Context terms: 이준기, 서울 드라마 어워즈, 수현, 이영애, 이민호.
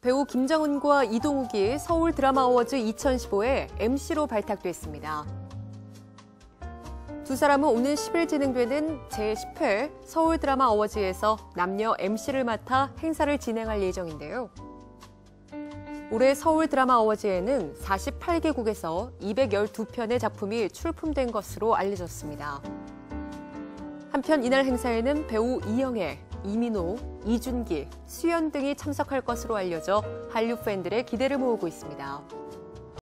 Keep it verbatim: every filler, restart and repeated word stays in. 배우 김정은과 이동욱이 서울 드라마 어워즈 이천십오에 엠씨로 발탁됐습니다. 두 사람은 오는 십일 진행되는 제십 회 서울 드라마 어워즈에서 남녀 엠씨를 맡아 행사를 진행할 예정인데요. 올해 서울 드라마 어워즈에는 사십팔 개국에서 이백십이 편의 작품이 출품된 것으로 알려졌습니다. 한편 이날 행사에는 배우 이영애, 이민호, 이준기, 수현 등이 참석할 것으로 알려져 한류 팬들의 기대를 모으고 있습니다.